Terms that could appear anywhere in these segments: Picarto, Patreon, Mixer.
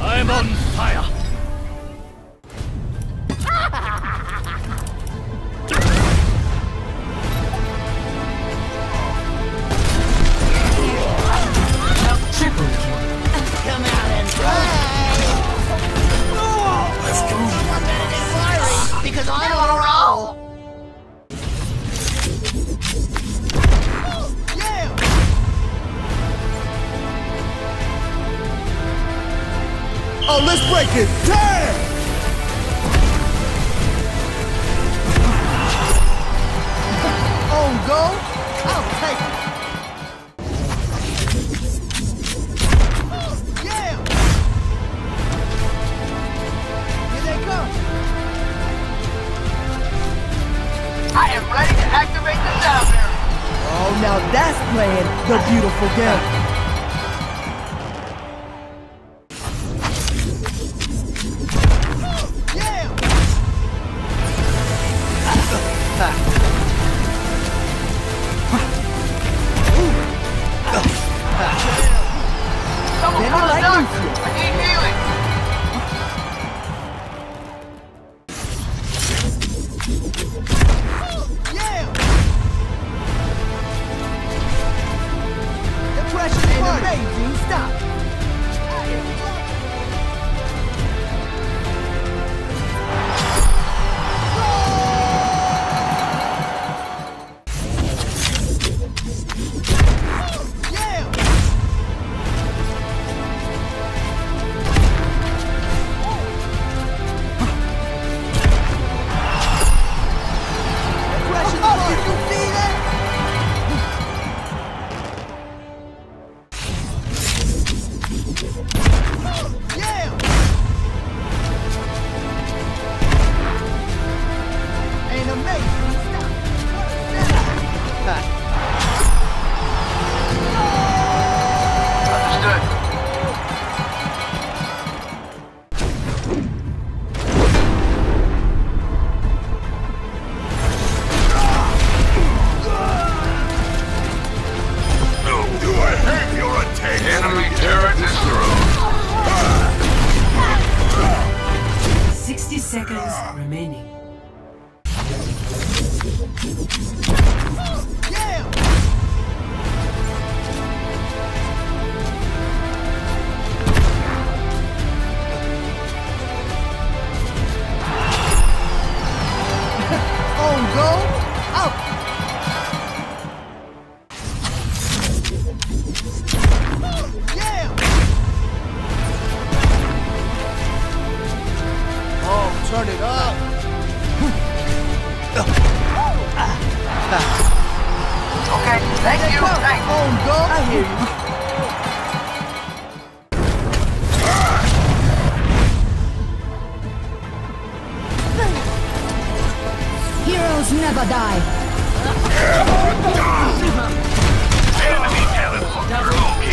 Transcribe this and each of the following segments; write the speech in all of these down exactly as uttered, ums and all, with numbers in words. I'm on fire. Triple kill. Come out and play. Let's go. I'm better than fiery because I'm on a roll. Yeah. Oh, let's break it! Damn! On go! I'll take it! Yeah! Here they come! I am ready to activate the sound barrier! Oh, now that's playing the beautiful game! Never die. Enemy teleporter okay.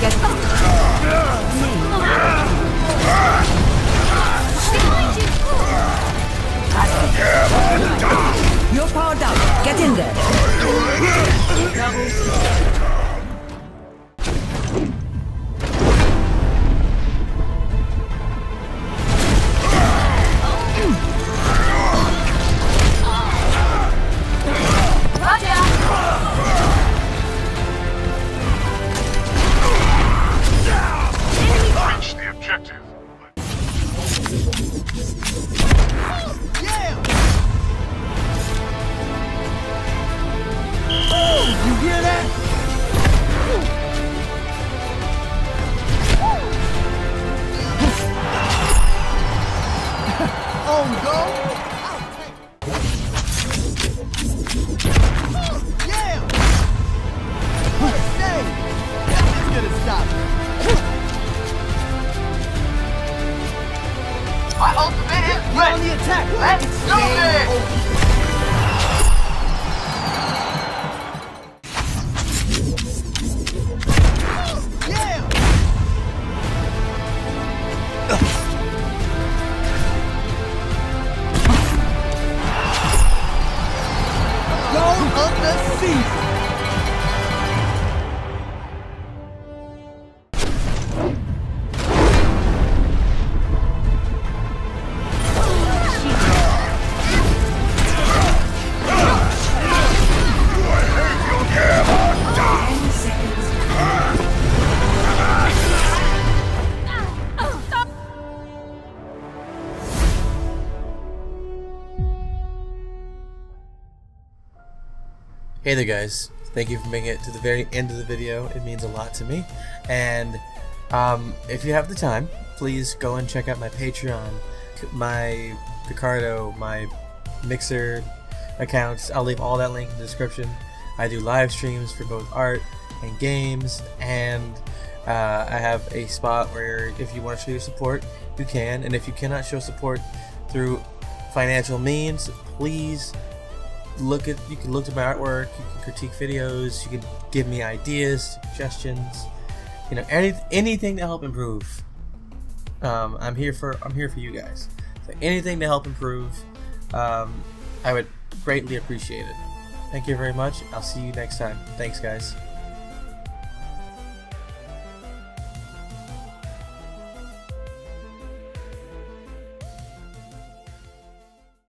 Get up. You're powered up. Get in there. Double. My ultimate is red. On the attack. Let's do it. Yeah. Goal of the season. Hey there guys, thank you for making it to the very end of the video. It means a lot to me, and um, if you have the time, please go and check out my Patreon, my Picarto, my Mixer accounts. I'll leave all that link in the description. I do live streams for both art and games, and uh, I have a spot where if you want to show your support, you can, and if you cannot show support through financial means, please look at you can look at my artwork, you can critique videos, you can give me ideas, suggestions, you know, any, anything to help improve. um, I'm here for I'm here for you guys, so anything to help improve, um, I would greatly appreciate it. Thank you very much. I'll see you next time. Thanks guys.